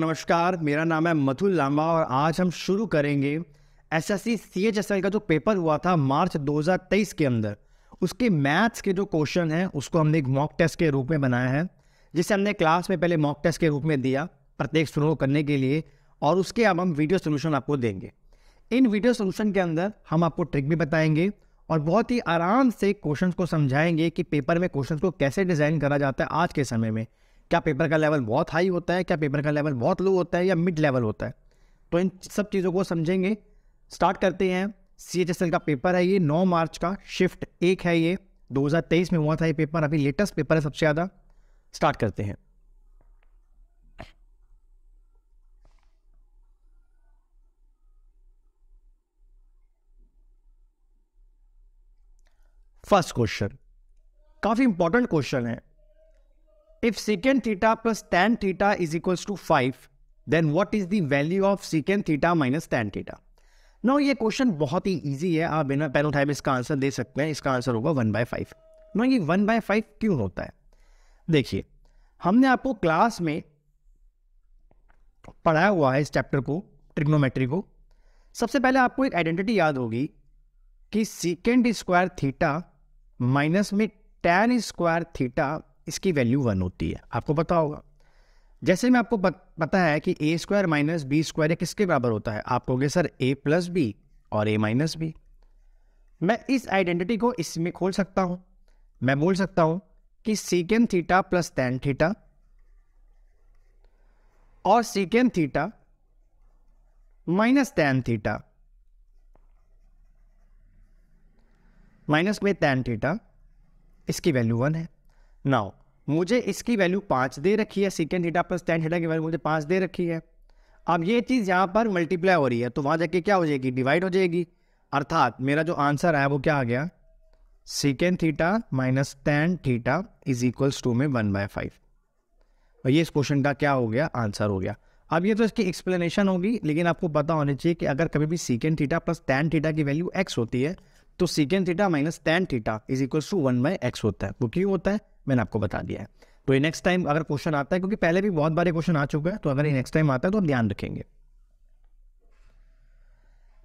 नमस्कार, मेरा नाम है मथुल लांबा और आज हम शुरू करेंगे एसएससी सीएचएसएल का जो पेपर हुआ था मार्च 2023 के अंदर, उसके मैथ्स के जो क्वेश्चन हैं उसको हमने एक मॉक टेस्ट के रूप में बनाया है, जिसे हमने क्लास में पहले मॉक टेस्ट के रूप में दिया प्रत्येक स्टूडेंट को करने के लिए। और उसके अब हम वीडियो सोल्यूशन आपको देंगे। इन वीडियो सोल्यूशन के अंदर हम आपको ट्रिक भी बताएंगे और बहुत ही आराम से क्वेश्चन को समझाएंगे कि पेपर में क्वेश्चन को कैसे डिज़ाइन करा जाता है आज के समय में। क्या पेपर का लेवल बहुत हाई होता है, क्या पेपर का लेवल बहुत लो होता है या मिड लेवल होता है, तो इन सब चीज़ों को समझेंगे। स्टार्ट करते हैं। सीएचएसएल का पेपर है ये 9 मार्च का, शिफ्ट 1 है ये, 2023 में हुआ था ये पेपर, अभी लेटेस्ट पेपर है सबसे ज़्यादा। स्टार्ट करते हैं। फर्स्ट क्वेश्चन काफ़ी इंपॉर्टेंट क्वेश्चन है। If secant theta plus tan theta is equals to 5, then what is the value of secant theta minus tan theta? Now ये क्वेश्चन बहुत ही ईजी है, आप बिना पेन उठाए इसका आंसर दे सकते हैं। इसका आंसर होगा 1/5। नो, ये 1/5 क्यों होता है? देखिए, हमने आपको क्लास में पढ़ाया हुआ है इस चैप्टर को, ट्रिग्नोमेट्री को। सबसे पहले आपको एक आइडेंटिटी याद होगी कि secant स्क्वायर थीटा माइनस में tan स्क्वायर थीटा, इसकी वैल्यू 1 होती है, आपको पता होगा। जैसे मैं आपको पता है कि A square minus B square किसके बराबर होता है, आप कहोगे सर ए प्लस बी और ए माइनस बी। मैं इस आइडेंटिटी को इसमें खोल सकता हूं, मैं बोल सकता हूं कि secant theta plus tan theta और secant theta minus tan theta minus में टैन थीटा, इसकी वैल्यू 1 है। नाउ मुझे इसकी वैल्यू 5 दे रखी है, secant theta plus tan theta की वैल्यू मुझे 5 दे रखी है। अब ये चीज़ यहाँ पर मल्टीप्लाई हो रही है तो वहाँ जाके क्या हो जाएगी, डिवाइड हो जाएगी। अर्थात मेरा जो आंसर आया वो क्या आ गया, secant theta minus tan theta is equals to में 1/5। और ये इस क्वेश्चन का क्या हो गया, आंसर हो गया। अब ये तो इसकी एक्सप्लेनेशन होगी, लेकिन आपको पता होना चाहिए कि अगर कभी भी secant theta plus tan theta की वैल्यू x होती है तो secant theta minus tan theta is equals to 1/x होता है। वो क्यों होता है मैंने आपको बता दिया है। तो ये नेक्स्ट टाइम अगर क्वेश्चन आता है, क्योंकि पहले भी बहुत बार क्वेश्चन आ चुका है, तो अगर ये नेक्स्ट टाइम आता है तो आप ध्यान रखेंगे।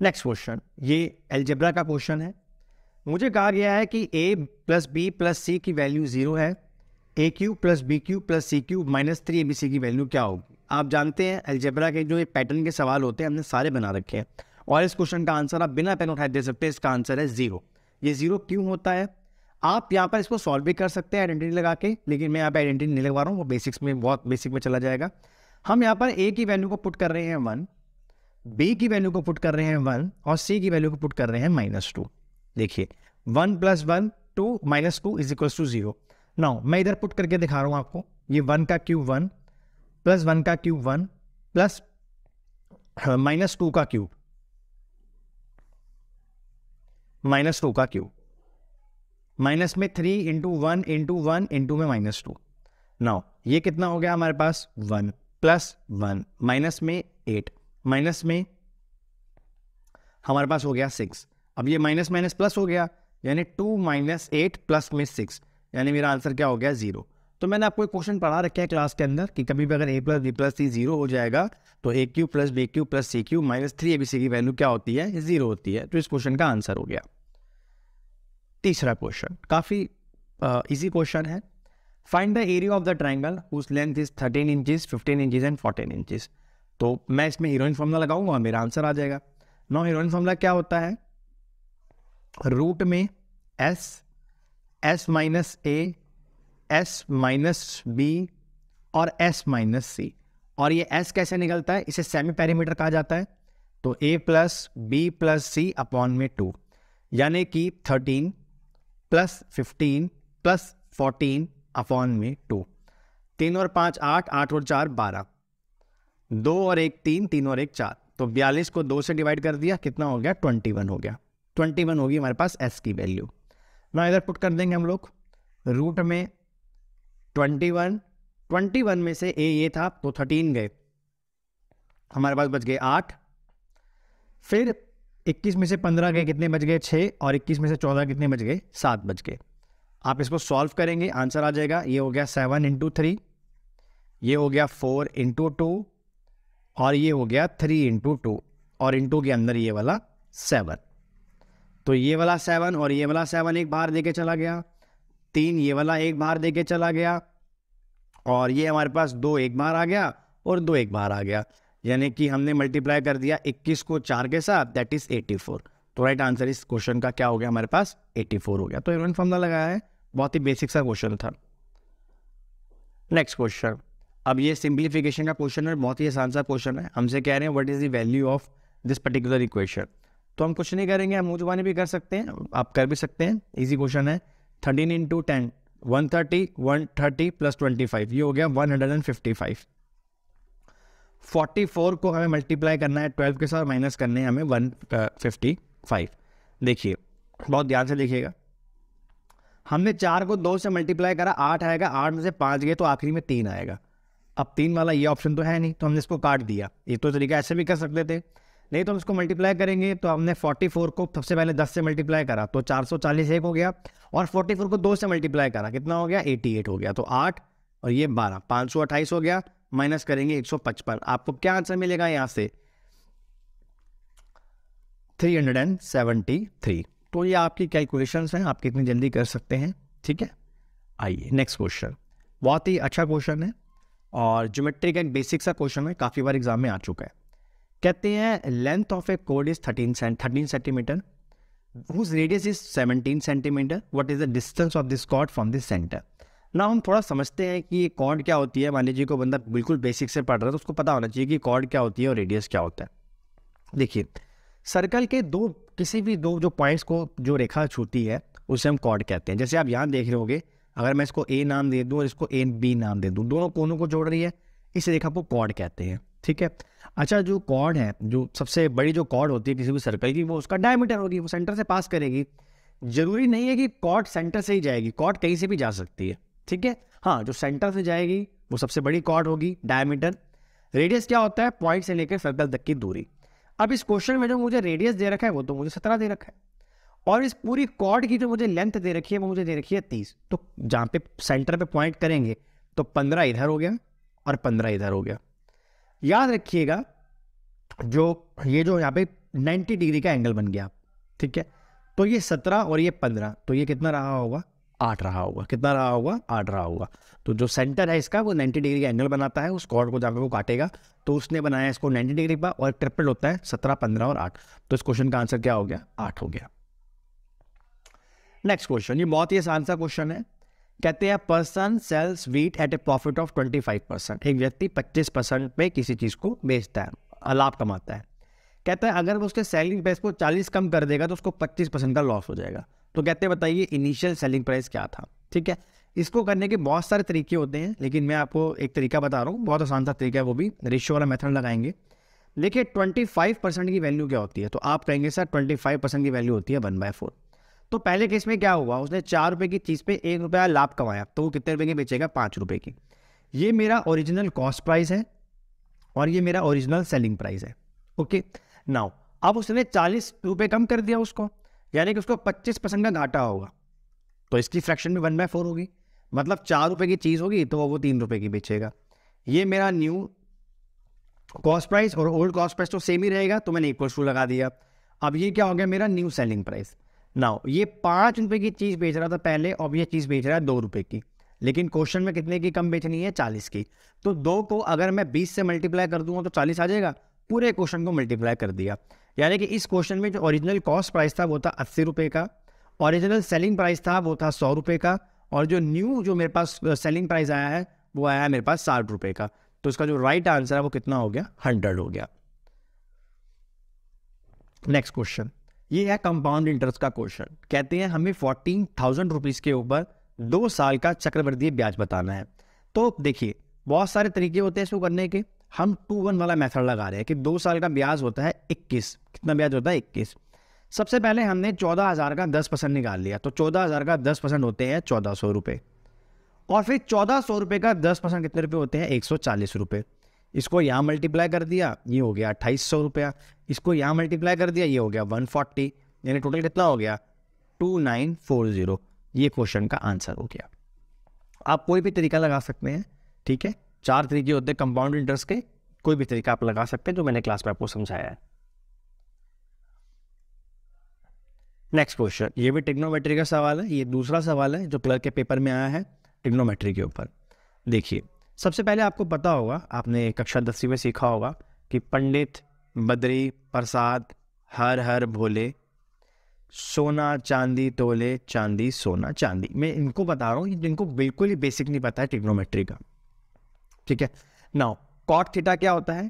नेक्स्ट क्वेश्चन, ये एलजेब्रा का क्वेश्चन है। मुझे कहा गया है कि A plus B plus C की वैल्यू 0 है, A cube plus B cube plus C cube minus 3 ABC की वैल्यू क्या होगी। आप जानते हैं एलजेब्रा के जो ये पैटर्न के सवाल होते हैं हमने सारे बना रखे हैं, और इस क्वेश्चन का आंसर आप बिना पेन उठाए दे सकते हैं। इसका आंसर है 0। ये 0 क्यों होता है, आप यहाँ पर इसको सॉल्व भी कर सकते हैं आइडेंटिटी लगा के, लेकिन मैं यहाँ पर आइडेंटिटी नहीं लगवा रहा हूँ, वो बेसिक्स में, बहुत बेसिक में चला जाएगा। हम यहाँ पर ए की वैल्यू को पुट कर रहे हैं 1, बी की वैल्यू को पुट कर रहे हैं 1 और सी की वैल्यू को पुट कर रहे हैं -2। देखिए 1 + 1 2 - 2 इज इक्वल्स टू 0। नाउ मैं इधर पुट करके दिखा रहा हूँ आपको, ये 1 का क्यूब 1 + 1 का क्यूब 1 प्लस -2 का क्यूब माइनस में 3 × 1 × 1 × में -2। नाउ ये कितना हो गया हमारे पास, 1 + 1 माइनस में 8 माइनस में हमारे पास हो गया 6। अब ये माइनस माइनस प्लस हो गया, यानी 2 - 8 + 6, यानी मेरा आंसर क्या हो गया, 0। तो मैंने आपको एक क्वेश्चन पढ़ा रखा है क्लास के अंदर कि कभी भी अगर A plus B plus C 0 हो जाएगा तो A cube plus B cube plus C cube minus 3 ABC की वैल्यू क्या होती है, 0 होती है। तो इस क्वेश्चन का आंसर हो गया। तीसरा क्वेश्चन काफ़ी इजी क्वेश्चन है। Find the area of the triangle whose length is 13 inches, 15 inches and 14 inches. तो मैं इसमें हीरोइन फॉर्मूला लगाऊंगा और मेरा आंसर आ जाएगा। नौ हीरोइन फॉर्मूला क्या होता है, रूट में S S - A S - B और S - C। और ये S कैसे निकलता है, इसे सेमी पैरामीटर कहा जाता है। तो A + B + C/2, यानी कि 13 + 15 + 14/2। 3 और 5 8, 8 और 4 12, 2 और 1 3, 3 और 1 4। तो 42 को 2 से डिवाइड कर दिया, कितना हो गया, 21 हो गया। 21 होगी हमारे पास S की वैल्यू। ना इधर पुट कर देंगे हम लोग, रूट में 21 में से A ये था तो 13 गए, हमारे पास बच गए 8। फिर 21 में से 15 गए, कितने बच गए, 6। और 21 में से 14 कितने बच गए, 7 बच गए। आप इसको सॉल्व करेंगे, आंसर आ जाएगा। ये हो गया 7 × 3, ये हो गया 4 × 2 और ये हो गया 3 इंटू 2 और इंटू के अंदर ये वाला 7। तो ये वाला 7 और ये वाला 7 एक बाहर देके चला गया, 3 ये वाला एक बाहर देके चला गया और ये हमारे पास 2 एक बाहर आ गया और 2 एक बाहर आ गया, यानी कि हमने मल्टीप्लाई कर दिया 21 को 4 के साथ, दैट इज 84। तो राइट आंसर इस क्वेश्चन का क्या हो गया हमारे पास 84 हो गया। तो इवन फॉर्मूला लगाया है, बहुत ही बेसिक सा क्वेश्चन था। नेक्स्ट क्वेश्चन, अब ये सिंप्लीफिकेशन का क्वेश्चन है, बहुत ही आसान सा क्वेश्चन है। हमसे कह रहे हैं what is the value of this particular equation. तो हम कुछ नहीं करेंगे, हम मुझबानी भी कर सकते हैं, आप कर भी सकते हैं, इजी क्वेश्चन है। 13 इंटू 10 130 +25 ये हो गया 155। 44 को हमें मल्टीप्लाई करना है 12 के साथ, माइनस करने हैं हमें 155। देखिए बहुत ध्यान से देखिएगा, हमने 4 को 2 से मल्टीप्लाई करा 8 आएगा, 8 में से 5 गए तो आखिरी में 3 आएगा। अब 3 वाला ये ऑप्शन तो है नहीं, तो हमने इसको काट दिया। ये तो तरीका ऐसे भी कर सकते थे, नहीं तो हम इसको मल्टीप्लाई करेंगे। तो हमने 44 को सबसे पहले 10 से मल्टीप्लाई करा तो 440 एक हो गया, और 44 को 2 से मल्टीप्लाई करा कितना हो गया 88 हो गया। तो 8 और ये 12 528 हो गया, माइनस करेंगे 155। आपको क्या आंसर मिलेगा यहाँ से 373। तो ये आपकी कैलकुलेशंस हैं, आप कितनी जल्दी कर सकते हैं, ठीक है। आइए नेक्स्ट क्वेश्चन, बहुत ही अच्छा क्वेश्चन है और ज्योमेट्री का एक बेसिक सा क्वेश्चन है, काफ़ी बार एग्जाम में आ चुका है। कहते हैं लेंथ ऑफ ए कोड is 13 centimetre, whose radius is 17 centimetre, what is the distance of this chord from this centre. ना हम थोड़ा समझते हैं कि ये कॉर्ड क्या होती है। मान लीजिए को बंदा बिल्कुल बेसिक से पढ़ रहा है तो उसको पता होना चाहिए कि कॉर्ड क्या होती है और रेडियस क्या होता है। देखिए सर्कल के दो किसी भी दो जो पॉइंट्स को जो रेखा छूती है उसे हम कॉर्ड कहते हैं। जैसे आप यहाँ देख रहे होगे, अगर मैं इसको ए नाम दे दूँ और इसको ए बी नाम दे दूँ, दोनों कोनों को जोड़ रही है, इस रेखा को कॉर्ड कहते हैं, ठीक है। अच्छा जो कॉर्ड है, जो सबसे बड़ी जो कॉर्ड होती है किसी भी सर्कल की, वो उसका डायमीटर होगी, वो सेंटर से पास करेगी। जरूरी नहीं है कि कॉर्ड सेंटर से ही जाएगी, कॉर्ड कहीं से भी जा सकती है, ठीक है। हाँ जो सेंटर से जाएगी वो सबसे बड़ी कॉर्ड होगी, डायमीटर। रेडियस क्या होता है, पॉइंट से लेकर सर्कल तक की दूरी। अब इस क्वेश्चन में जो मुझे रेडियस दे रखा है वो तो मुझे 17 दे रखा है, और इस पूरी कॉर्ड की जो मुझे लेंथ दे रखी है वो मुझे दे रखी है 30। तो जहाँ पे सेंटर पे पॉइंट करेंगे तो 15 इधर हो गया और 15 इधर हो गया। याद रखिएगा जो ये जो यहाँ पे 90 डिग्री का एंगल बन गया, ठीक है। तो ये 17 और ये 15, तो ये कितना रहा होगा 8 रहा होगा, कितना रहा होगा 8 रहा होगा। तो जो सेंटर है इसका वो 90 डिग्री का एंगल बनाता है, उस कॉर्ड को जहाँ पे वो काटेगा, तो उसने बनाया इसको 90 डिग्री पर, और ट्रिपल होता है 17, 15 और 8। तो इस क्वेश्चन का आंसर क्या हो गया 8 हो गया। नेक्स्ट क्वेश्चन, ये बहुत ही आसान सा क्वेश्चन है। कहते हैं person sells wheat at a profit of 25%। एक व्यक्ति 25% पे किसी चीज़ को बेचता है, लाभ कमाता है। कहता है अगर वो उसके सेलिंग प्राइस को 40 कम कर देगा तो उसको 25% का लॉस हो जाएगा। तो कहते हैं बताइए इनिशियल सेलिंग प्राइस क्या था, ठीक है। इसको करने के बहुत सारे तरीके होते हैं, लेकिन मैं आपको एक तरीका बता रहा हूँ, बहुत आसान सा तरीका है, वो भी रेशियो वाला मेथड लगाएंगे। देखिए 25% की वैल्यू क्या होती है, तो आप कहेंगे सर 25% की वैल्यू होती है 1/4। तो पहले केस में क्या हुआ, उसने 4 रुपये की चीज़ पे 1 रुपया लाभ कमाया, तो वो कितने रुपए की बेचेगा 5 रुपये की। ये मेरा ओरिजिनल कॉस्ट प्राइस है और ये मेरा ओरिजिनल सेलिंग प्राइस है, ओके। नाउ अब उसने 40 रुपये कम कर दिया उसको, यानी कि उसको 25% का घाटा होगा। तो इसकी फ्रैक्शन में 1/4 होगी, मतलब 4 रुपये की चीज़ होगी तो वो 3 रुपये की बेचेगा। ये मेरा न्यू कॉस्ट प्राइस और ओल्ड कॉस्ट प्राइस तो सेम ही रहेगा, तो मैंने इक्वल टू लगा दिया। अब ये क्या हो गया मेरा न्यू सेलिंग प्राइस। नाउ ये 5 रुपये की चीज़ बेच रहा था पहले, अब ये चीज़ बेच रहा है 2 रुपये की, लेकिन क्वेश्चन में कितने की कम बेचनी है 40 की। तो 2 को अगर मैं 20 से मल्टीप्लाई कर दूंगा तो 40 आ जाएगा, पूरे क्वेश्चन को मल्टीप्लाई कर दिया। यानी कि इस क्वेश्चन में जो ओरिजिनल कॉस्ट प्राइस था वो था 80 रुपये का, ओरिजिनल सेलिंग प्राइस था वो था 100 रुपये का, और जो न्यू जो मेरे पास सेलिंग प्राइस आया है वो आया है मेरे पास 60 रुपये का। तो इसका जो राइट आंसर है वो कितना हो गया 100 हो गया। नेक्स्ट क्वेश्चन, ये है कंपाउंड इंटरेस्ट का क्वेश्चन। कहते हैं हमें 14,000 रुपीज़ के ऊपर 2 साल का चक्रवृद्धि ब्याज बताना है। तो देखिए बहुत सारे तरीके होते हैं इसको करने के, हम 2-1 वाला मेथड लगा रहे हैं कि 2 साल का ब्याज होता है 21। कितना ब्याज होता है 21। सबसे पहले हमने 14,000 का 10% निकाल लिया, तो 14,000 का 10% होते हैं 1400 रुपये, और फिर 1400 रुपये का 10% कितने रुपये होते हैं 140 रुपये। इसको यहाँ मल्टीप्लाई कर दिया ये हो गया 2800 रुपया, इसको यहाँ मल्टीप्लाई कर दिया ये हो गया 140, यानी टोटल कितना हो गया 2940। ये क्वेश्चन का आंसर हो गया। आप कोई भी तरीका लगा सकते हैं, ठीक है। 4 तरीके होते हैं कंपाउंड इंटरेस्ट के, कोई भी तरीका आप लगा सकते हैं जो मैंने क्लास में आपको समझाया है। नेक्स्ट क्वेश्चन, ये भी ट्रिग्नोमेट्री का सवाल है, ये दूसरा सवाल है जो क्लर्क के पेपर में आया है ट्रिग्नोमेट्री के ऊपर। देखिए, सबसे पहले आपको पता होगा, आपने कक्षा 10वीं में सीखा होगा कि पंडित, बद्री, प्रसाद, हर हर भोले, सोना चांदी तोले, चांदी सोना चांदी। मैं इनको बता रहा हूँ जिनको बिल्कुल ही बेसिक नहीं पता है ट्रिग्नोमेट्री का, ठीक है। नाउ कॉट थीटा क्या होता है?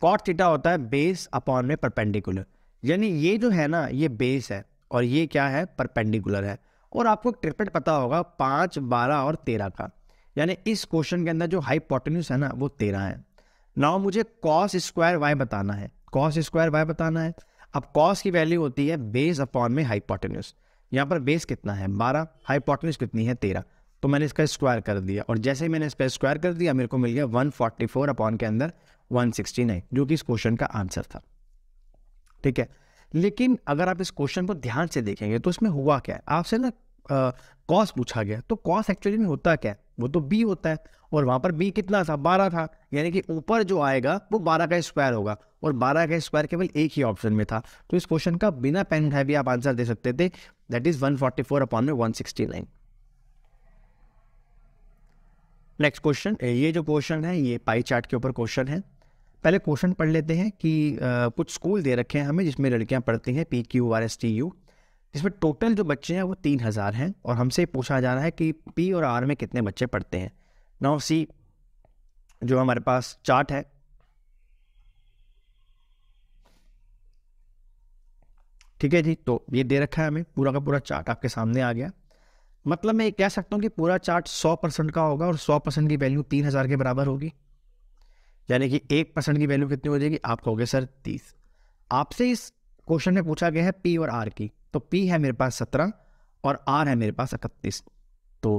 कॉट थीटा होता है बेस अपॉन में परपेंडिकुलर, यानी ये जो है ना ये बेस है और ये क्या है परपेंडिकुलर है। और आपको ट्रिपलेट पता होगा 5, 12 और 13 का, यानी इस क्वेश्चन के अंदर जो हाइपोटेन्यूस है ना वो 13 है। नाउ मुझे कॉस स्क्वायर वाई बताना है, कॉस स्क्वायर वाई बताना है। अब कॉस की वैल्यू होती है बेस अपॉन में हाइपोटेन्यूस, यहाँ पर बेस कितना है 12, हाइपोटेन्यूस कितनी है 13, तो मैंने इसका स्क्वायर कर दिया। और जैसे ही मैंने इस पर स्क्वायर कर दिया मेरे को मिल गया 144 अपॉन के अंदर 169, जो कि इस क्वेश्चन का आंसर था, ठीक है। लेकिन अगर आप इस क्वेश्चन को ध्यान से देखेंगे तो इसमें हुआ क्या है, आपसे ना कॉस पूछा गया, तो कॉस एक्चुअली में होता क्या है, वो तो बी होता है, और वहाँ पर बी कितना था 12 था, यानी कि ऊपर जो आएगा वो 12 का स्क्वायर होगा, और 12 का स्क्वायर केवल एक ही ऑप्शन में था। तो इस क्वेश्चन का बिना पेन उठाए भी आप आंसर दे सकते थे, दैट इज 144 अपॉन में 169। नेक्स्ट क्वेश्चन, ये जो क्वेश्चन है ये पाई चार्ट के ऊपर क्वेश्चन है। पहले क्वेश्चन पढ़ लेते हैं कि कुछ स्कूल दे रखे हैं हमें जिसमें लड़कियाँ पढ़ती हैं PQRSTU, जिसमें टोटल जो बच्चे हैं वो 3000 हैं, और हमसे पूछा जा रहा है कि पी और आर में कितने बच्चे पढ़ते हैं। नाउ सी जो हमारे पास चार्ट है, ठीक है जी, तो ये दे रखा है हमें, पूरा का पूरा चार्ट आपके सामने आ गया। मतलब मैं ये कह सकता हूँ कि पूरा चार्ट 100% का होगा और 100% की वैल्यू 3000 के बराबर होगी, यानी कि 1% की वैल्यू कितनी हो जाएगी, आप कहोगे सर 30। आपसे इस क्वेश्चन में पूछा गया है पी और आर की, तो पी है मेरे पास 17 और आर है मेरे पास 31, तो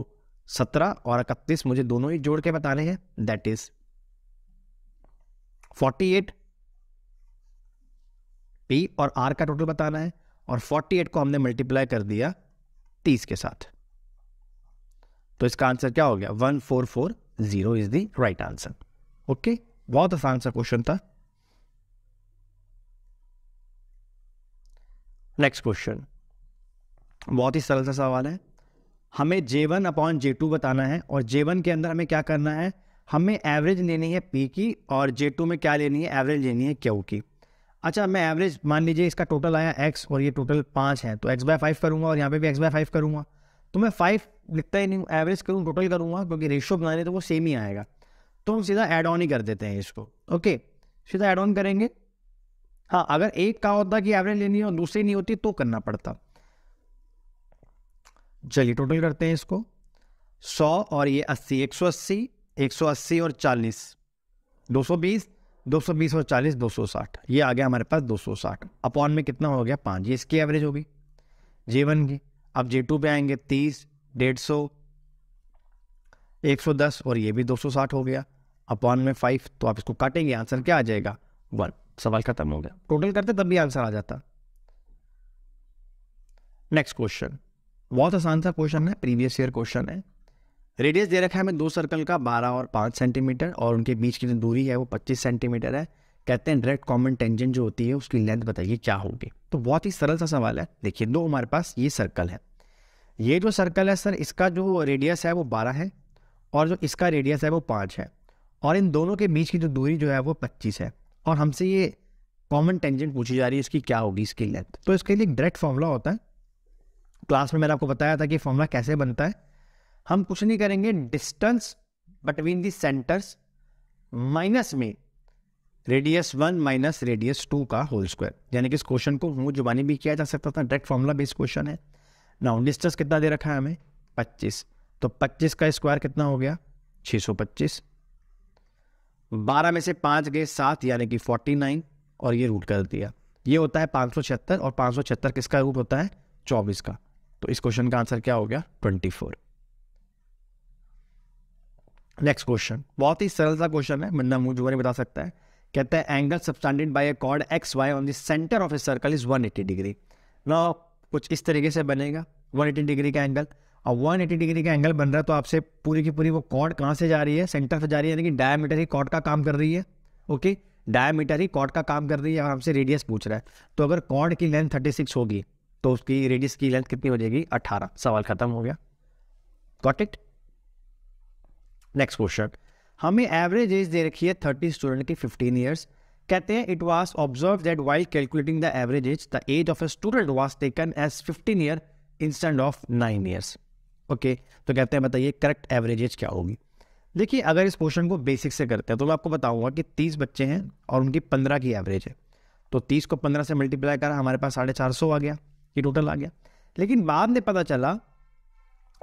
17 और 31 मुझे दोनों ही जोड़ के बताने हैं, दैट इज 48। पी और आर का टोटल बताना है, और 48 को हमने मल्टीप्लाई कर दिया 30 के साथ, तो इसका आंसर क्या हो गया 1440 is the right answer. Okay, बहुत आसान सा क्वेश्चन था। नेक्स्ट क्वेश्चन, बहुत ही सरल सा सवाल है, हमें J1 अपॉन J2 बताना है, और J1 के अंदर हमें क्या करना है, हमें एवरेज लेनी है P की, और J2 में क्या लेनी है, एवरेज लेनी है Q की। अच्छा, मैं एवरेज मान लीजिए इसका टोटल आया X और ये टोटल 5 है, तो x/5 करूँगा और यहाँ पे भी x/5 करूँगा, तो मैं 5 लिखता ही नहीं, एवरेज करूँ टोटल करूँगा, क्योंकि रेशियो बनाने तो वो सेम ही आएगा, तो हम सीधा एड ऑन ही कर देते हैं इसको। ओके, सीधा एड ऑन करेंगे। हाँ, अगर एक का होता कि एवरेज लेनी है और दूसरी नहीं होती तो करना पड़ता। चलिए टोटल करते हैं इसको, 100 और ये 80, 180, 180 और 40, 220, 220 और 40, 260, ये आ गया हमारे पास 260 अपॉन में कितना हो गया 5, ये इसकी एवरेज होगी J1 की। अब J2 पे आएंगे 30, 150, 110 और ये भी 260 हो गया अपॉन में 5, तो आप इसको काटेंगे, आंसर क्या आ जाएगा 1, सवाल खत्म हो गया। टोटल करते तब भी आंसर आ जाता। नेक्स्ट क्वेश्चन, बहुत आसान सा क्वेश्चन है, प्रीवियस ईयर क्वेश्चन है। रेडियस दे रखा है हमें 2 सर्कल का 12 और 5 सेंटीमीटर, और उनके बीच की जो दूरी है वो 25 सेंटीमीटर है। कहते हैं डायरेक्ट कॉमन टेंजेंट जो होती है उसकी लेंथ बताइए क्या होगी। तो बहुत ही सरल सा सवाल है। देखिए, 2 हमारे पास ये सर्कल है, ये जो सर्कल है सर इसका जो रेडियस है वो 12 है, और जो इसका रेडियस है वो 5 है, और इन दोनों के बीच की जो दूरी जो है वो 25 है, और हमसे ये कॉमन टेंजेंट पूछी जा रही है, इसकी क्या होगी इसकी लेंथ। तो इसके लिए डायरेक्ट फॉर्मूला होता है, क्लास में मैंने आपको बताया था कि फॉर्मूला कैसे बनता है। हम कुछ नहीं करेंगे, distance between the centres minus में रेडियस 1 माइनस रेडियस 2 का होल स्क्वायर, यानी कि इस क्वेश्चन को मुँह जुबानी भी किया जा सकता था, डायरेक्ट फॉर्मूला बेस्ड क्वेश्चन है। नाउ डिस्टेंस कितना दे रखा है हमें 25, तो 25 का स्क्वायर कितना हो गया 625, 12 में से 5 गए 7 यानी कि 49, और ये रूट कर दिया, ये होता है 576, और 576 किसका रूट होता है 24 का, तो इस क्वेश्चन का आंसर क्या हो गया 24। नेक्स्ट क्वेश्चन, बहुत ही सरल सा क्वेश्चन है, बंदा मुंह जुबानी बता सकता है। कहता है angle subtended by a chord XY on the centre of a circle is 180 degree. Now कुछ इस तरीके से बनेगा 180 डिग्री का एंगल, और 180 डिग्री का एंगल बन रहा है, तो आपसे पूरी की पूरी वो कॉर्ड कहाँ से जा रही है, सेंटर से जा रही है, यानी कि डायमीटर ही कॉर्ड का काम कर रही है, ओके, डायमीटर ही कॉर्ड का काम कर रही है और हमसे रेडियस पूछ रहा है। तो अगर कॉर्ड की लेंथ 36 होगी तो उसकी रेडियस की लेंथ कितनी हो जाएगी? 18। सवाल खत्म हो गया। Got it. नेक्स्ट क्वेश्चन, हमें एवरेज एज दे रखी है 30 स्टूडेंट की 15 ईयर्स। कहते हैं it was observe that while calculating the average age the age of a student was taken as 15 year instead of 9 years. Okay, तो कहते हैं बताइए करेक्ट एवरेज एज क्या होगी। देखिए अगर इस पोर्शन को बेसिक से करते हैं तो मैं आपको बताऊंगा कि 30 बच्चे हैं और उनकी 15 की एवरेज है, तो 30 को 15 से मल्टीप्लाई करा हमारे पास 450 आ गया, ये टोटल आ गया। लेकिन बाद में पता चला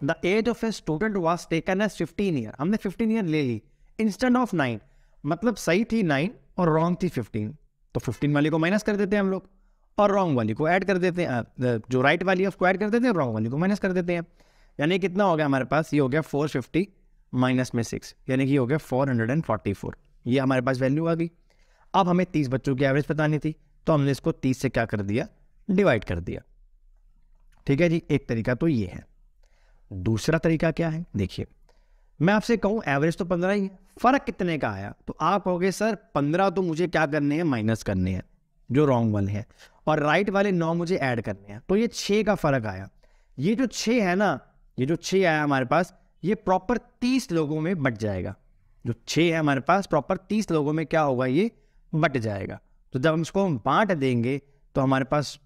the age of a student was taken as 15 year, हमने 15 ईयर ले ली इंस्टेंट ऑफ 9, मतलब सही थी 9 और रॉन्ग थी 15। तो 15 वाली को माइनस कर देते हैं हम लोग और रॉन्ग वाली को ऐड कर देते हैं, जो राइट वाली है उसको ऐड कर देते हैं, रॉन्ग वाली को माइनस कर देते हैं। यानी कितना हो गया हमारे पास? ये हो गया 450 माइनस में 6, यानी कि हो गया 444। ये हमारे पास वैल्यू आ गई। अब हमें 30 बच्चों की एवरेज बतानी थी तो हमने इसको 30 से क्या कर दिया? डिवाइड कर दिया। ठीक है जी, एक तरीका तो ये है। दूसरा तरीका क्या है? देखिए मैं आपसे कहूँ एवरेज तो 15 ही है, फर्क कितने का आया? तो आप कहोगे सर 15 तो मुझे क्या करने हैं? माइनस करने हैं जो रॉन्ग वाले हैं, और राइट वाले 9 मुझे ऐड करने हैं। तो ये 6 का फर्क आया। ये जो 6 है ना, ये जो 6 आया हमारे पास, ये प्रॉपर 30 लोगों में बट जाएगा। जो 6 है हमारे पास प्रॉपर 30 लोगों में क्या होगा? ये बट जाएगा। तो जब हम इसको बांट देंगे तो हमारे पास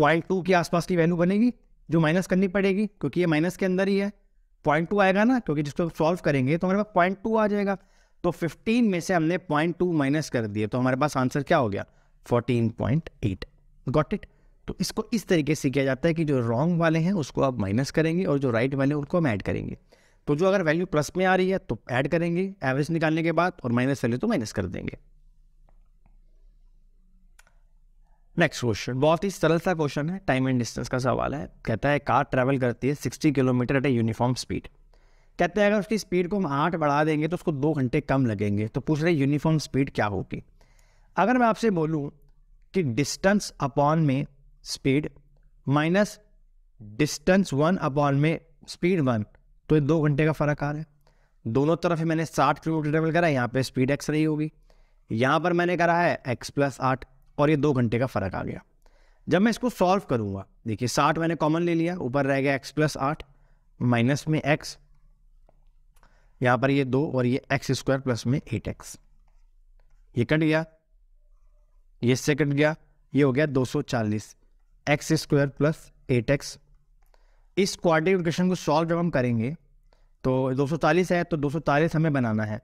0.2 के आसपास की वैल्यू बनेगी जो माइनस करनी पड़ेगी, क्योंकि ये माइनस के अंदर ही है। 0.2 आएगा ना, क्योंकि जिसको सॉल्व करेंगे तो हमारे पास 0.2 आ जाएगा। तो 15 में से हमने 0.2 माइनस कर दिए तो हमारे पास आंसर क्या हो गया? 14.8। Got it. तो इसको इस तरीके से किया जाता है कि जो रॉन्ग वाले हैं उसको आप माइनस करेंगे और जो राइट वाले हैं उनको हम ऐड करेंगे। तो जो अगर वैल्यू प्लस में आ रही है तो ऐड करेंगे एवरेज निकालने के बाद, और माइनस वाले तो माइनस कर देंगे। नेक्स्ट क्वेश्चन, बहुत ही सरल सा क्वेश्चन है, टाइम एंड डिस्टेंस का सवाल है। कहता है कार ट्रैवल करती है 60 kilometre at a uniform speed. कहते हैं अगर उसकी स्पीड को हम 8 बढ़ा देंगे तो उसको 2 घंटे कम लगेंगे। तो पूछ रहे यूनिफॉर्म स्पीड क्या होगी। अगर मैं आपसे बोलूँ कि डिस्टेंस अपॉन में स्पीड माइनस डिस्टेंस 1 अपॉन में स्पीड 1, तो ये 2 घंटे का फर्क आ रहा है। दोनों तरफ ही मैंने 60 किलोमीटर ट्रेवल करा, यहाँ पे स्पीड x रही होगी, यहाँ पर मैंने करा है x + 8, और ये 2 घंटे का फर्क आ गया। जब मैं इसको सॉल्व करूँगा, देखिए 60 मैंने कॉमन ले लिया, ऊपर रह गया x + 8 माइनस में x, यहाँ पर ये 2 और ये x² + 8x, ये कट गया, ये इससे कट गया, ये हो गया 240 x² + 8x। इस क्वाड्रेटिक इक्वेशन को सॉल्व जब हम करेंगे तो 240 है, तो 240 हमें बनाना है।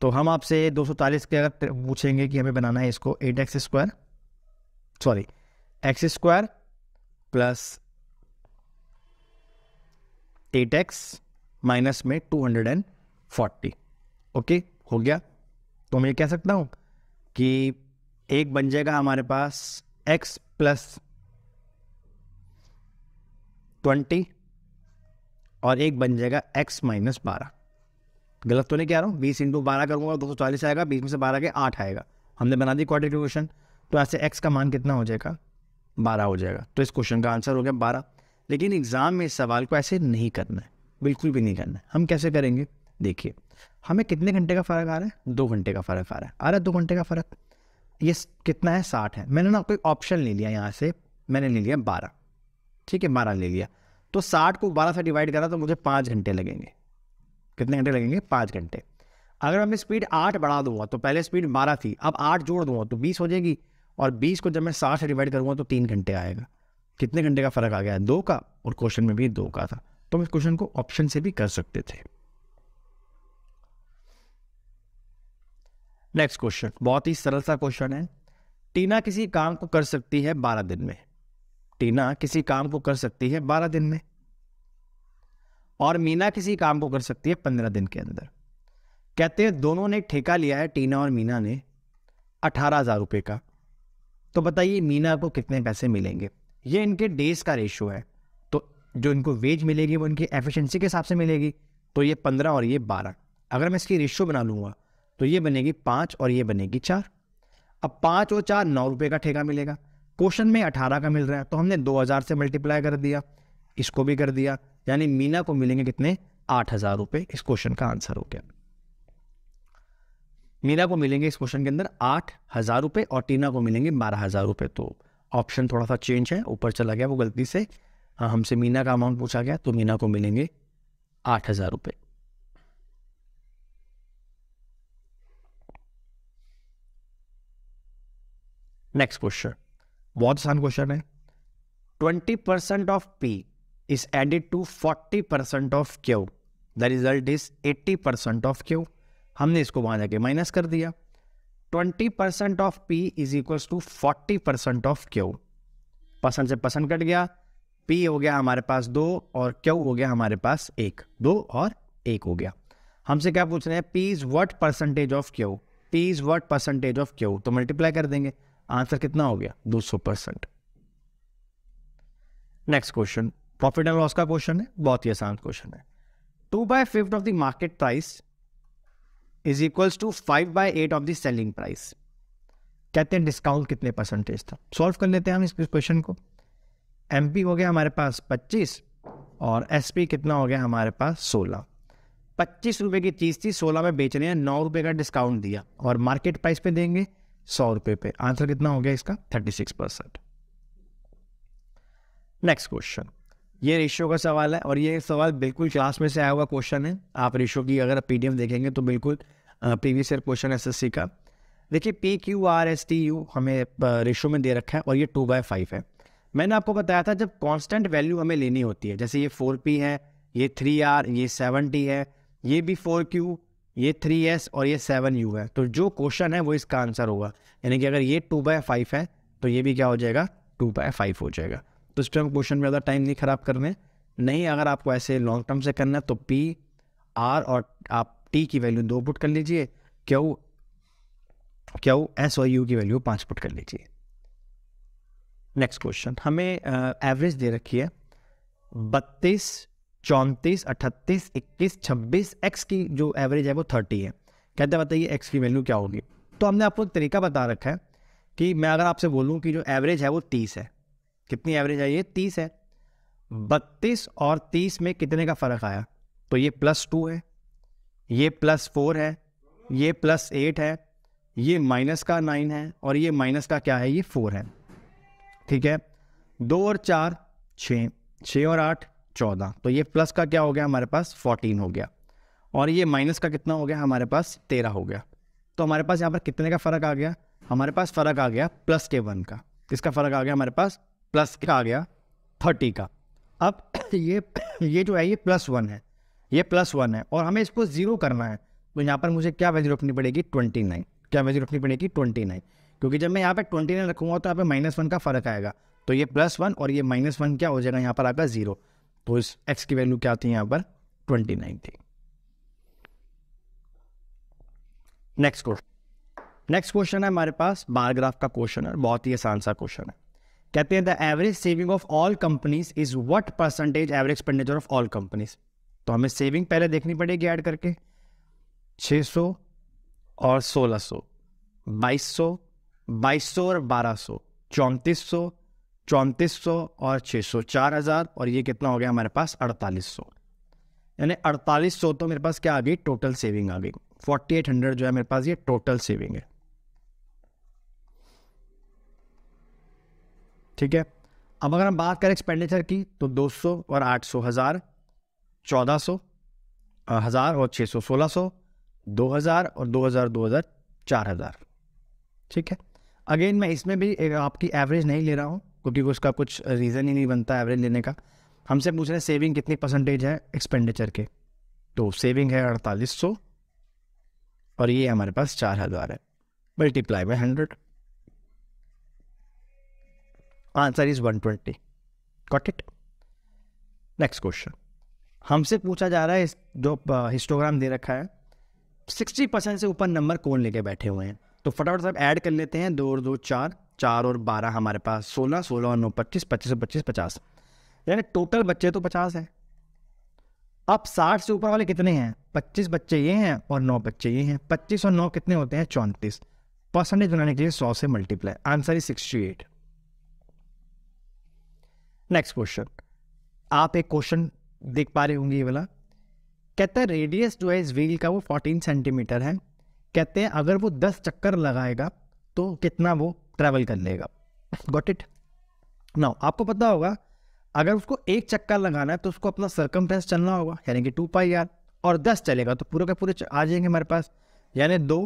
तो हम आपसे 240 के अगर पूछेंगे कि हमें बनाना है इसको 8x² + 8x माइनस में 240। ओके, हो गया। तो मैं ये कह सकता हूँ कि एक बन जाएगा हमारे पास x + 20 और एक बन जाएगा x - 12। गलत तो नहीं कह रहा हूँ, 20 × 12 करूँगा 240 आएगा, 20 में से 12 के 8 आएगा। हमने बना दी क्वाड्रेटिक इक्वेशन, तो ऐसे x का मान कितना हो जाएगा? 12 हो जाएगा। तो इस क्वेश्चन का आंसर हो गया 12। लेकिन एग्जाम में इस सवाल को ऐसे नहीं करना है, बिल्कुल भी नहीं करना है। हम कैसे करेंगे? देखिए हमें कितने घंटे का फर्क आ रहा है? 2 घंटे का फर्क आ रहा है। 2 घंटे का फर्क, ये कितना है? 60 है। मैंने ना कोई ऑप्शन ले लिया, यहाँ से मैंने ले लिया 12, ठीक है 12 ले लिया। तो 60 को 12 से डिवाइड करा तो मुझे 5 घंटे लगेंगे। कितने घंटे लगेंगे? 5 घंटे। अगर मैं स्पीड 8 बढ़ा दूंगा तो पहले स्पीड 12 थी, अब 8 जोड़ दूंगा तो 20 हो जाएगी, और 20 को जब मैं 60 से डिवाइड करूँगा तो 3 घंटे आएगा। कितने घंटे का फर्क आ गया? 2 का, और क्वेश्चन में भी 2 का था। तो हम इस क्वेश्चन को ऑप्शन से भी कर सकते थे। नेक्स्ट क्वेश्चन, बहुत ही सरल सा क्वेश्चन है। टीना किसी काम को कर सकती है 12 दिन में। टीना किसी काम को कर सकती है 12 दिन में, और मीना किसी काम को कर सकती है 15 दिन के अंदर। कहते हैं दोनों ने ठेका लिया है, टीना और मीना ने, 18,000 रुपये का। तो बताइए मीना को कितने पैसे मिलेंगे? ये इनके डेज का रेशियो है, तो जो इनको वेज मिलेगी वो इनकी एफिशिएंसी के हिसाब से मिलेगी। तो ये 15 और ये 12, अगर मैं इसकी रेशियो बना लूँगा तो ये बनेगी 5 और ये बनेगी 4। अब 5 और 4 9 रुपये का ठेका मिलेगा। क्वेश्चन में 18 का मिल रहा है, तो हमने 2000 से मल्टीप्लाई कर दिया, इसको भी कर दिया, यानी मीना को मिलेंगे कितने? 8000 रुपये। इस क्वेश्चन का आंसर हो गया। मीना को मिलेंगे इस क्वेश्चन के अंदर 8,000 रुपये और टीना को मिलेंगे 12,000 रुपये। तो ऑप्शन थोड़ा सा चेंज है, ऊपर चला गया वो गलती से, हमसे मीना का अमाउंट पूछा गया तो मीना को मिलेंगे 8,000 रुपये। नेक्स्ट क्वेश्चन बहुत आसान क्वेश्चन है। 20% of P is added to 40% of Q. The result is 80% of Q. हमने इसको वहां जाके माइनस कर दिया। 20% of P is equals to 40% of Q. Percent से परसेंट कट गया, P हो गया हमारे पास 2 और Q हो गया हमारे पास 1, 2 और 1 हो गया। हमसे क्या पूछ रहे हैं, P is what percentage of Q? P is what percentage of Q? तो मल्टीप्लाई कर देंगे, आंसर कितना हो गया 200%। Next question profit and loss का क्वेश्चन है, बहुत ही आसान क्वेश्चन है। 2/5 of the market price is equals to 5/8 of the selling price. कहते हैं डिस्काउंट कितने परसेंटेज था। सॉल्व कर लेते हैं हम इस क्वेश्चन को। एमपी हो गया हमारे पास 25 और एसपी कितना हो गया हमारे पास 16। 25 रुपये की चीज़ थी, 16 में बेच रहे हैं, 9 रुपये का डिस्काउंट दिया और मार्केट प्राइस पे देंगे 100 रुपये पे। आंसर कितना हो गया इसका 36%। नेक्स्ट क्वेश्चन, ये रेशियो का सवाल है और ये सवाल बिल्कुल क्लास में से आया हुआ क्वेश्चन है। आप रेशियो की अगर पीडीएफ देखेंगे तो बिल्कुल प्रीवियस ईयर क्वेश्चन एसएससी का। देखिए PQRSTU हमें रेशियो में दे रखा है और ये 2/5 है। मैंने आपको बताया था जब कांस्टेंट वैल्यू हमें लेनी होती है, जैसे ये 4P है, ये 3R, ये 7T है, ये भी 4Q, ये 3S और ये 7U है। तो जो क्वेश्चन है वो इसका आंसर होगा, यानी कि अगर ये 2/5 है तो ये भी क्या हो जाएगा 2/5 हो जाएगा। तो इस टाइम क्वेश्चन में ज़्यादा टाइम नहीं खराब करने, नहीं अगर आपको ऐसे लॉन्ग टर्म से करना है तो P, R और आप T की वैल्यू 2 पुट कर लीजिए, Q, S और U की वैल्यू 5 पुट कर लीजिए। नेक्स्ट क्वेश्चन हमें एवरेज दे रखी है 32, 34, 38, 21, 26, एक्स की जो एवरेज है वो 30 है। कहते हैं बताइए एक्स की वैल्यू क्या होगी। तो हमने आपको तरीका बता रखा है कि मैं अगर आपसे बोलूं कि जो एवरेज है वो 30 है, कितनी एवरेज है ये 30 है, 32 और 30 में कितने का फ़र्क आया, तो ये +2 है, ये +4 है, ये +8 है, ये -9 है और ये - क्या है ये 4 है। ठीक है, 2 और 4 6, 6 और 8 14, तो ये प्लस का क्या हो गया हमारे पास 14 हो गया और ये माइनस का कितना हो गया हमारे पास 13 हो गया। तो हमारे पास यहाँ पर कितने का फ़र्क आ गया, हमारे पास फ़र्क आ गया +1 का। इसका फ़र्क आ गया हमारे पास +1 आ गया 30 का। अब ये जो है ये +1 है, ये +1 है और हमें इसको 0 करना है। तो यहाँ पर मुझे क्या वैल्यू रखनी पड़ेगी 29, क्या वैल्यू रखनी पड़ेगी 29, क्योंकि जब मैं यहाँ पर 29 रखूँगा तो यहाँ पर -1 का फ़र्क आएगा। तो ये +1 और ये -1 क्या हो जाएगा यहाँ पर आएगा 0। तो इस x की वैल्यू क्या थी यहाँ पर 29 थी। नेक्स्ट क्वेश्चन है हमारे पास बार ग्राफ का क्वेश्चन है, बहुत ही आसान सा क्वेश्चन है। कहते हैं the average saving of all companies is what percentage average expenditure of all companies. तो हमें सेविंग पहले देखनी पड़ेगी ऐड करके, 600 और 1600, 2200, 2200 और 1200, 3400, 3400 और 600, 4000 और ये कितना हो गया हमारे पास 4800, यानी 4800। तो मेरे पास क्या आ गई टोटल सेविंग आ गई 4800 जो है मेरे पास ये टोटल सेविंग है। ठीक है, अब अगर हम बात करें एक्सपेंडिचर की तो 200 और 800, 1000, 1400, 1000 और 600, 1600, 2000 और 2000, 2000, 4000। ठीक है, अगेन मैं इसमें भी आपकी एवरेज नहीं ले रहा हूँ क्योंकि उसका कुछ रीज़न ही नहीं बनता एवरेज लेने का। हमसे पूछ रहे हैं सेविंग कितनी परसेंटेज है एक्सपेंडिचर के, तो सेविंग है 4800 और ये हमारे पास 4000 है, multiply by 100, answer is 120। Got it. Next question हमसे पूछा जा रहा है, जो हिस्टोग्राम दे रखा है 60% से ऊपर नंबर कौन लेके बैठे हुए हैं। तो फटाफट साहब ऐड कर लेते हैं, 2 और 2 4, 4 और 12 हमारे पास 16, 16 और 9 25, 25 और 25 50, यानी टोटल बच्चे तो 50 है। अब 60 से ऊपर वाले कितने हैं, 25 बच्चे ये हैं और 9 बच्चे ये हैं, 25 और 9 कितने होते हैं 34। परसेंटेज बनाने के लिए 100 से multiply, answer is 68। Next question आप एक क्वेश्चन देख पा रहे होंगे ये वाला। कहता है रेडियस जो है इस व्हील का वो 14 सेंटीमीटर है, कहते हैं अगर वो 10 चक्कर लगाएगा तो कितना वो ट्रैवल कर लेगा। Got it. नाउ आपको पता होगा अगर उसको एक चक्कर लगाना है तो उसको अपना सर्कमफ्रेंस चलना होगा यानी कि 2πr, और 10 चलेगा तो पूरे के पूरे आ जाएंगे हमारे पास, यानी 2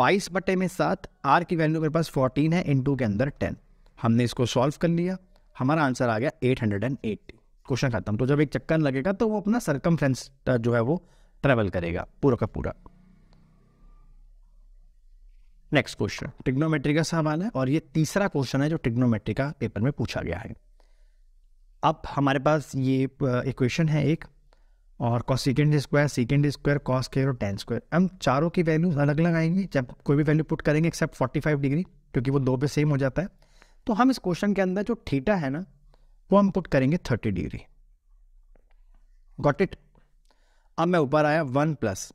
22/7। आर की वैल्यू मेरे पास 14 है, इन के अंदर 10। हमने इसको सॉल्व कर लिया, हमारा आंसर आ गया 880। क्वेश्चन खत्म। तो जब एक चक्कर लगेगा तो वो अपना सर्कमफ्रेंस जो है वो ट्रेवल करेगा पूरा का पूरा। नेक्स्ट क्वेश्चन ट्रिग्नोमेट्री का सवाल है और ये तीसरा क्वेश्चन है जो ट्रिग्नोमेट्री का पेपर में पूछा गया है। अब हमारे पास ये इक्वेशन है एक, और cosecant स्क्वायर कॉस स्क्वायर और tan स्क्वायर, हम चारों की वैल्यू अलग अलग आएंगी जब कोई भी वैल्यू पुट करेंगे एक्सेप्ट 45 डिग्री, क्योंकि वो 2 पे सेम हो जाता है। तो हम इस क्वेश्चन के अंदर जो थीटा है ना वो हम पुट करेंगे 30 डिग्री। Got it. अब मैं ऊपर आया 1 +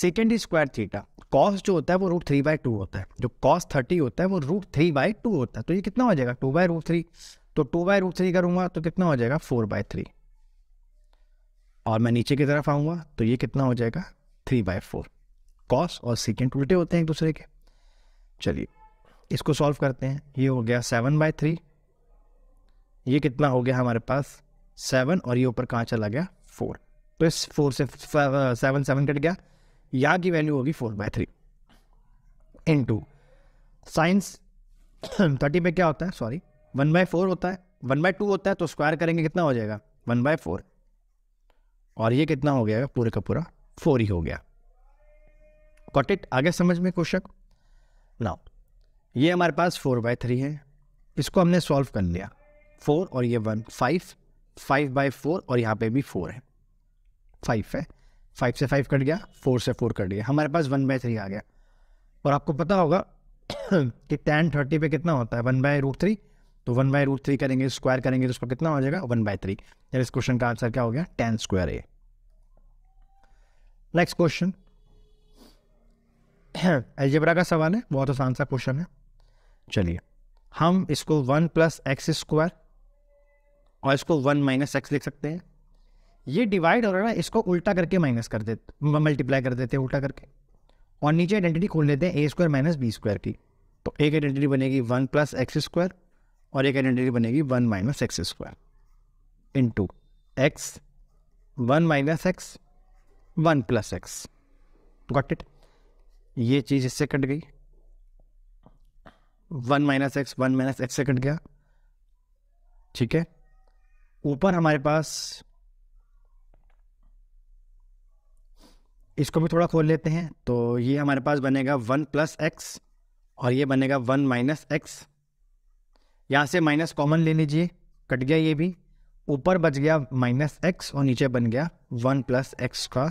sec² थीटा। कॉस जो होता है वो √3/2 होता है, जो कॉस 30 होता है वो √3/2 होता है। तो ये कितना हो जाएगा 2/√3। तो 2/√3 करूँगा तो कितना हो जाएगा 4/3, और मैं नीचे की तरफ आऊँगा तो ये कितना हो जाएगा 3/4। कॉस और सेकेंट उल्टे होते हैं एक दूसरे के। चलिए इसको सॉल्व करते हैं। ये हो गया 7/3, ये कितना हो गया हमारे पास 7, और ये ऊपर कहाँ चला गया 4। तो इस 4 से 7 कट गया, यहाँ की वैल्यू होगी 4/3 * साइंस 30 पे क्या होता है 1/4 होता है, 1/2 होता है। तो स्क्वायर करेंगे कितना हो जाएगा 1/4, और ये कितना हो गया पूरे का पूरा 4 ही हो गया। Got it. आगे समझ में क्वेश्चन। नाउ ये हमारे पास 4/3 है, इसको हमने सॉल्व कर लिया। 4 और ये 1 5 5/4, और यहाँ पे भी 4 है 5 है, 5 से 5 कट गया, 4 से 4 कट गया, हमारे पास 1/3 आ गया। और आपको पता होगा कि tan 30 पे कितना होता है 1/√3, तो 1/√3 करेंगे स्क्वायर करेंगे तो उसका कितना हो जाएगा 1/3। यानी इस क्वेश्चन का आंसर क्या हो गया tan स्क्वायर है। नेक्स्ट क्वेश्चन अलजेब्रा का सवाल है, बहुत आसान सा क्वेश्चन है। चलिए हम इसको 1 + x² और इसको 1 - x लिख सकते हैं। ये डिवाइड हो रहा है, इसको उल्टा करके माइनस कर देते, मल्टीप्लाई कर देते हैं उल्टा करके, और नीचे आइडेंटिटी खोल लेते हैं a² - b² की। तो एक आइडेंटिटी बनेगी 1 + x² और एक आइडेंटिटी बनेगी 1 - x² x 1 - x 1 + x। Got it. ये चीज़ इससे कट गई, 1 - x 1 - x से कट गया। ठीक है, ऊपर हमारे पास इसको भी थोड़ा खोल लेते हैं। तो ये हमारे पास बनेगा 1 + x और ये बनेगा 1 - x। यहाँ से माइनस कॉमन ले लीजिए, कट गया ये भी, ऊपर बच गया -x और नीचे बन गया 1 + x²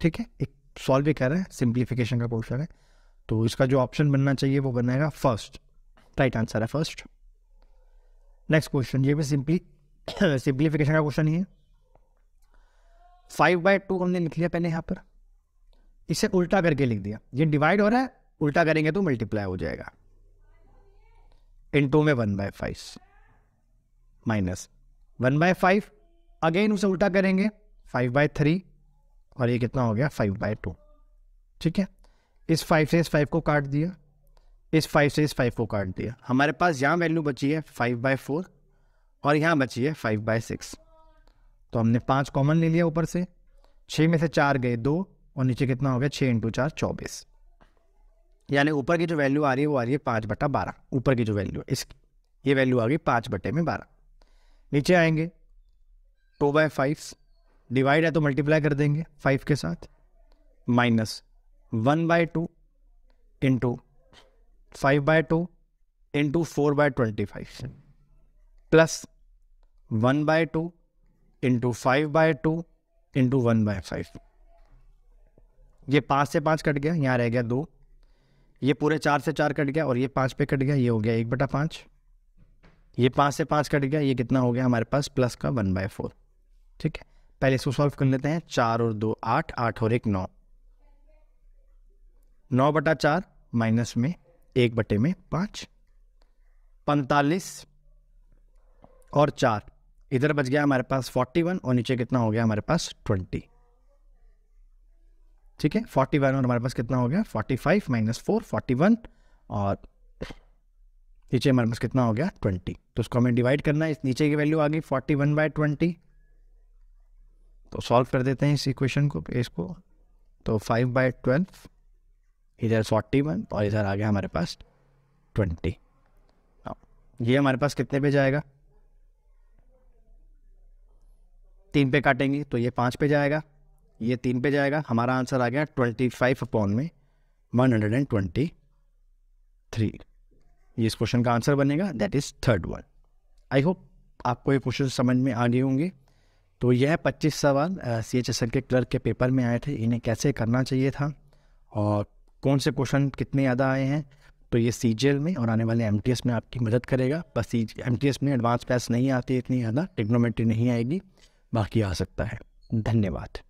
ठीक है। एक सॉल्व भी कर रहे हैं, सिंप्लीफिकेशन का क्वेश्चन है, तो इसका जो ऑप्शन बनना चाहिए वो बनेगा फर्स्ट। राइट आंसर है फर्स्ट। नेक्स्ट क्वेश्चन, ये भी सिंप्लीफिकेशन का क्वेश्चन ही है। 5/2 हमने लिख लिया पहले, यहाँ पर इसे उल्टा करके लिख दिया। ये डिवाइड हो रहा है, उल्टा करेंगे तो मल्टीप्लाई हो जाएगा, * में 1/5 माइनस 1/5, अगेन उसे उल्टा करेंगे 5/3, और ये कितना हो गया 5/2। ठीक है, इस 5 से इस 5 को काट दिया, इस 5 से इस 5 को काट दिया, हमारे पास यहाँ वैल्यू बची है 5/4 और यहाँ बची है 5/6। तो हमने 5 कॉमन ले लिया ऊपर से, 6 में से 4 गए 2, और नीचे कितना हो गया 6 × 4 = 24। यानी ऊपर की जो वैल्यू आ रही है वो आ रही है 5/12, ऊपर की जो वैल्यू है इसकी, ये वैल्यू आ गई 5/12। नीचे आएंगे 2/5, डिवाइड है तो मल्टीप्लाई कर देंगे 5 के साथ, माइनस 1/2 * 5/2 * 4/25 प्लस 1/2 * 5/2 * 1/5। ये 5 से 5 कट गया, यहाँ रह गया 2, ये पूरे 4 से 4 कट गया और ये 5 पे कट गया, ये हो गया 1/5। ये 5 से 5 कट गया, ये कितना हो गया हमारे पास प्लस का 1/4। ठीक है, पहले इसको सॉल्व कर लेते हैं। 4 और 2 8, 8 और 1 9, 9/4 माइनस में 1/5, 45 और 4, इधर बच गया हमारे पास 41 और नीचे कितना हो गया हमारे पास 20। ठीक है 41 और हमारे पास कितना हो गया 45 माइनस 4 41 और नीचे हमारे पास कितना हो गया 20। तो उसको हमें डिवाइड करना है, इस नीचे की वैल्यू आ गई 41/20। तो सॉल्व कर देते हैं इस इक्वेशन को, इसको तो 5/12 इधर 41 और इधर आ गया हमारे पास 20। ये हमारे पास कितने पे जाएगा 3 पे काटेंगे तो ये 5 पे जाएगा, ये 3 पे जाएगा। हमारा आंसर आ गया 25/123। ये इस क्वेश्चन का आंसर बनेगा, that is third one. I hope आपको ये क्वेश्चन समझ में आ गए होंगे। तो यह 25 सवाल CHSL के क्लर्क के पेपर में आए थे, इन्हें कैसे करना चाहिए था और कौन से क्वेश्चन कितने ज़्यादा आए हैं। तो ये CGL में और आने वाले MTS में आपकी मदद करेगा। बस MTS में एडवांस पैस नहीं आती इतनी ज़्यादा, ट्रिग्नोमेट्री नहीं आएगी, बाकी आ सकता है। धन्यवाद।